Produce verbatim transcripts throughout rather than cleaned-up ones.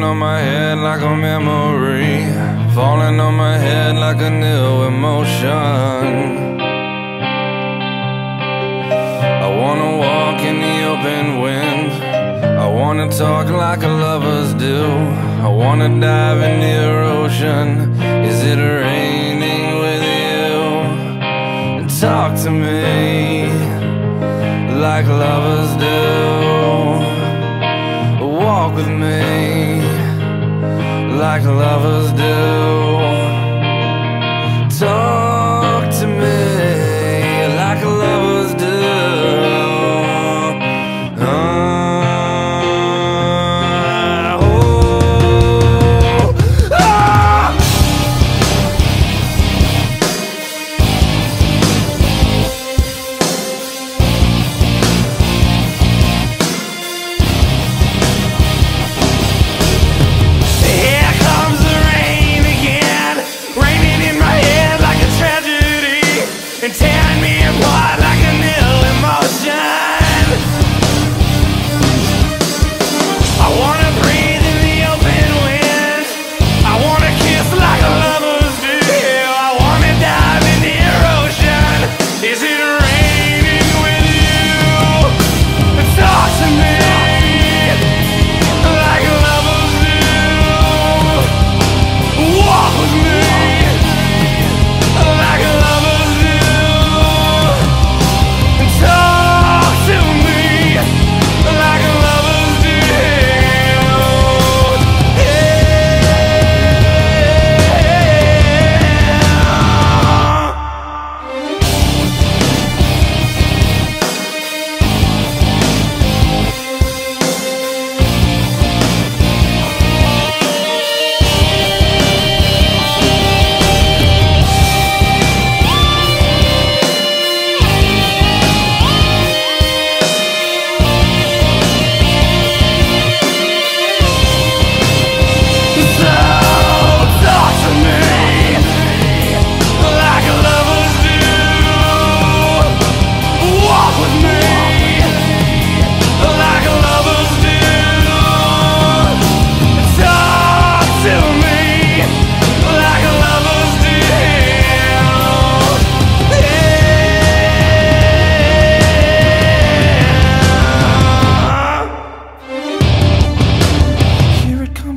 falling on my head like a memory, falling on my head like a new emotion. I wanna walk in the open wind, I wanna talk like lovers do, I wanna dive in the ocean. Is it raining with you? Talk to me like lovers do, walk with me like lovers do, talk to me like lovers do. Uh, oh, ah! Tearing me apart like a new emotion. I wanna breathe in the open wind, I wanna kiss like lovers do, I wanna dive in the ocean. Is it raining with you? Talk to me like lovers do, walk with me like lovers do.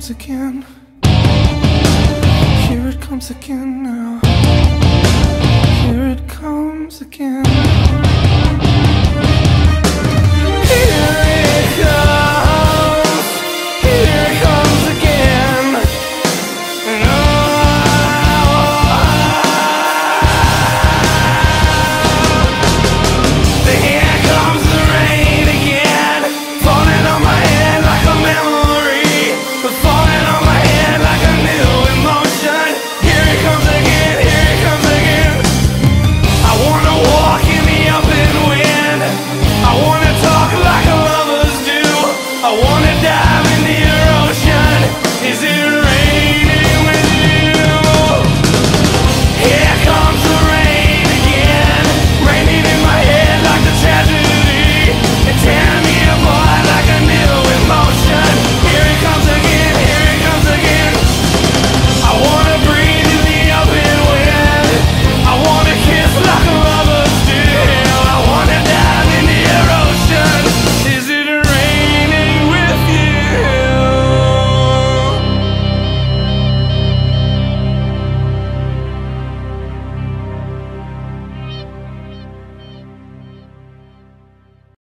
Again, here it comes again now, here it comes again. Here